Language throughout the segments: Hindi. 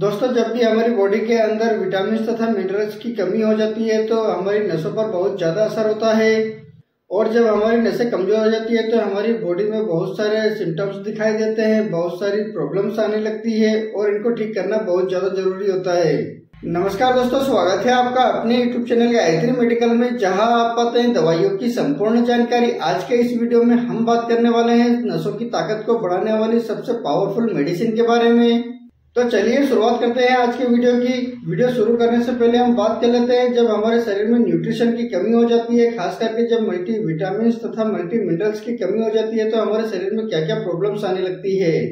दोस्तों जब भी हमारी बॉडी के अंदर विटामिन तथा मिनरल्स की कमी हो जाती है तो हमारी नसों पर बहुत ज़्यादा असर होता है और जब हमारी नसें कमज़ोर हो जाती है तो हमारी बॉडी में बहुत सारे सिम्टम्स दिखाई देते हैं, बहुत सारी प्रॉब्लम्स आने लगती है और इनको ठीक करना बहुत ज़्यादा ज़रूरी होता है। नमस्कार दोस्तों, स्वागत है आपका अपने यूट्यूब चैनल गायत्री मेडिकल में, जहाँ आप पाते हैं दवाइयों की संपूर्ण जानकारी। आज के इस वीडियो में हम बात करने वाले हैं नसों की ताकत को बढ़ाने वाली सबसे पावरफुल मेडिसिन के बारे में। तो चलिए शुरुआत करते हैं आज के वीडियो की। वीडियो शुरू करने से पहले हम बात कर लेते हैं, जब हमारे शरीर में न्यूट्रिशन की कमी हो जाती है, खास करके जब मल्टी विटामिन तथा मल्टी मिनरल्स की कमी हो जाती है तो हमारे शरीर में क्या क्या प्रॉब्लम्स आने लगती है।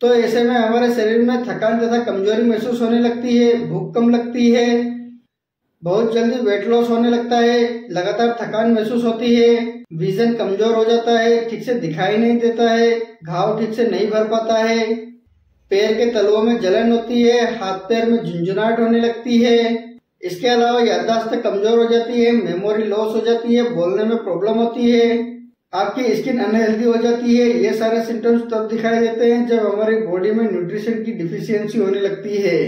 तो ऐसे में हमारे शरीर में थकान तथा कमजोरी महसूस होने लगती है, भूख कम लगती है, बहुत जल्दी वेट लॉस होने लगता है, लगातार थकान महसूस होती है, विजन कमजोर हो जाता है, ठीक से दिखाई नहीं देता है, घाव ठीक से नहीं भर पाता है, पैर के तलुओं में जलन होती है, हाथ पैर में झुंझुनाहट होने लगती है। इसके अलावा याददाश्त कमजोर हो जाती है, मेमोरी लॉस हो जाती है, बोलने में प्रॉब्लम होती है, आपकी स्किन अनहेल्दी हो जाती है। ये सारे सिम्टम्स तब दिखाई देते हैं जब हमारी बॉडी में न्यूट्रिशन की डिफिशियंसी होने लगती है।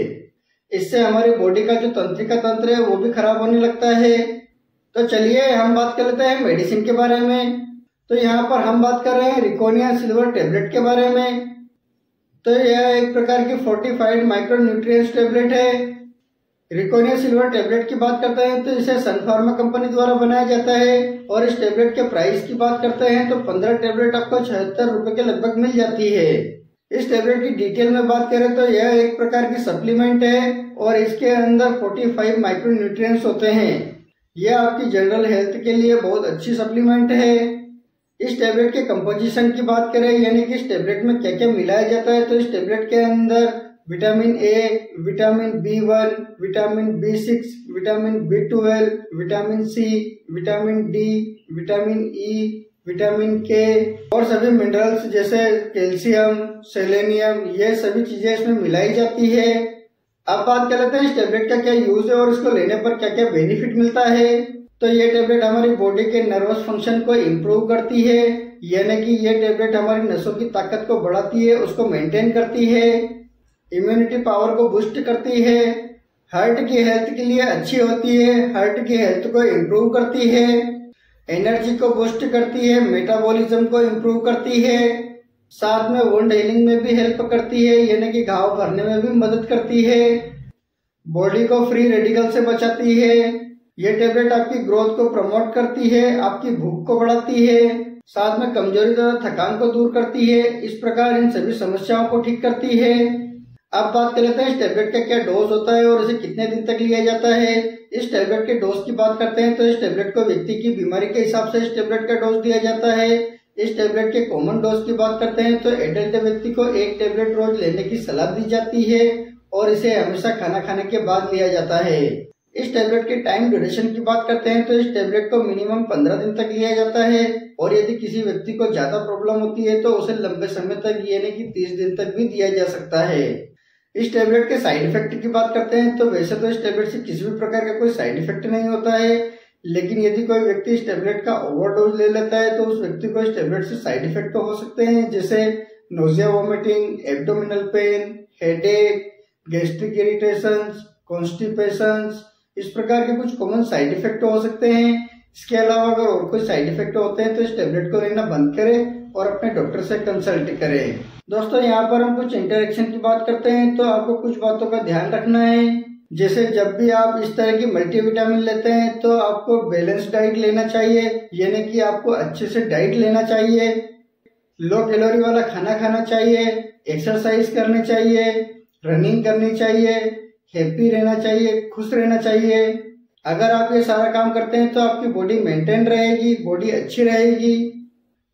इससे हमारी बॉडी का जो तंत्रिका तंत्र है वो भी खराब होने लगता है। तो चलिए हम बात कर लेते हैं मेडिसिन के बारे में। तो यहाँ पर हम बात कर रहे हैं रिकोनिया सिल्वर टेबलेट के बारे में। तो यह एक प्रकार की फोर्टिफाइड माइक्रो न्यूट्रिएंट्स टेबलेट है। रिकोनिया सिल्वर टेबलेट की बात करते हैं तो इसे सनफार्मा कंपनी द्वारा बनाया जाता है और इस टेबलेट के प्राइस की बात करते हैं तो 15 टेबलेट आपको 76 रुपए के लगभग मिल जाती है। इस टेबलेट की डिटेल में बात करें तो यह एक प्रकार की सप्लीमेंट है और इसके अंदर 45 माइक्रो न्यूट्रिएंट्स होते हैं। यह आपकी जनरल हेल्थ के लिए बहुत अच्छी सप्लीमेंट है। इस टेबलेट के कंपोजिशन की बात करें, यानी कि इस टेबलेट में क्या क्या मिलाया जाता है, तो इस टेबलेट के अंदर vitamin A, vitamin B1, vitamin B6, vitamin B12, vitamin C, vitamin D, vitamin E, vitamin K और सभी मिनरल्स जैसे कैल्शियम, सेलेनियम, ये सभी चीजें इसमें मिलाई जाती है। अब बात कर लेते हैं इस टेबलेट का क्या यूज है और इसको लेने पर क्या क्या बेनिफिट मिलता है। तो ये टेबलेट हमारी बॉडी के नर्वस फंक्शन को इम्प्रूव करती है, यानी कि ये टेबलेट हमारी नसों की ताकत को बढ़ाती है, उसको मेंटेन करती है, इम्यूनिटी पावर को बूस्ट करती है, हार्ट की हेल्थ के लिए अच्छी होती है, हार्ट की हेल्थ को इम्प्रूव करती है, एनर्जी को बूस्ट करती है, मेटाबॉलिज्म को इम्प्रूव करती है, साथ में वुंड हीलिंग में भी हेल्प करती है, यानी कि घाव भरने में भी मदद करती है, बॉडी को फ्री रेडिकल से बचाती है। ये टेबलेट आपकी ग्रोथ को प्रमोट करती है, आपकी भूख को बढ़ाती है, साथ में कमजोरी तथा थकान को दूर करती है। इस प्रकार इन सभी समस्याओं को ठीक करती है। अब बात कर लेते हैं इस टेबलेट का क्या डोज होता है और इसे कितने दिन तक लिया जाता है। इस टेबलेट के डोज की बात करते हैं तो इस टेबलेट को व्यक्ति की बीमारी के हिसाब से इस टेबलेट का डोज दिया जाता है। इस टेबलेट के कॉमन डोज की बात करते हैं तो एडल्ट व्यक्ति को 1 टेबलेट रोज लेने की सलाह दी जाती है और इसे हमेशा खाना खाने के बाद लिया जाता है। इस टेबलेट के टाइम ड्यूरेशन की बात करते हैं तो इस टेबलेट को मिनिमम 15 दिन तक लिया जाता है और यदि किसी व्यक्ति को ज्यादा प्रॉब्लम होती है तो उसे लंबे समय तक, यानी कि 30 दिन तक भी दिया जा सकता है। इस टेबलेट के साइड इफेक्ट की बात करते हैं तो वैसे तो इस टेबलेट से किसी भी प्रकार का कोई साइड इफेक्ट नहीं होता है, लेकिन यदि कोई व्यक्ति इस टेबलेट का ओवरडोज ले लेता है तो उस व्यक्ति को इस टेबलेट से साइड इफेक्ट तो हो सकते हैं, जैसे nausea, vomiting, abdominal pain, headache, gastric irritation, constipation, इस प्रकार के कुछ कॉमन साइड इफेक्ट हो सकते हैं। इसके अलावा अगर और कोई साइड इफेक्ट होते हैं तो इस टेबलेट को लेना बंद करें और अपने डॉक्टर से कंसल्ट करें। दोस्तों यहाँ पर हम कुछ इंटरेक्शन की बात करते हैं तो आपको कुछ बातों का ध्यान रखना है, जैसे जब भी आप इस तरह की मल्टीविटामिन लेते हैं तो आपको बैलेंस डाइट लेना चाहिए, यानी कि आपको अच्छे से डाइट लेना चाहिए, लो कैलोरी वाला खाना खाना चाहिए, एक्सरसाइज करनी चाहिए, रनिंग करनी चाहिए, हैप्पी रहना चाहिए, खुश रहना चाहिए। अगर आप ये सारा काम करते हैं तो आपकी बॉडी मेंटेन रहेगी, बॉडी अच्छी रहेगी।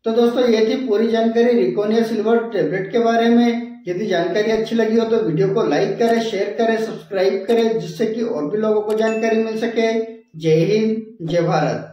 तो दोस्तों ये थी पूरी जानकारी रिकोनिया सिल्वर टेबलेट के बारे में। यदि जानकारी अच्छी लगी हो तो वीडियो को लाइक करें, शेयर करें, सब्सक्राइब करें, जिससे कि और भी लोगों को जानकारी मिल सके। जय हिंद, जय भारत।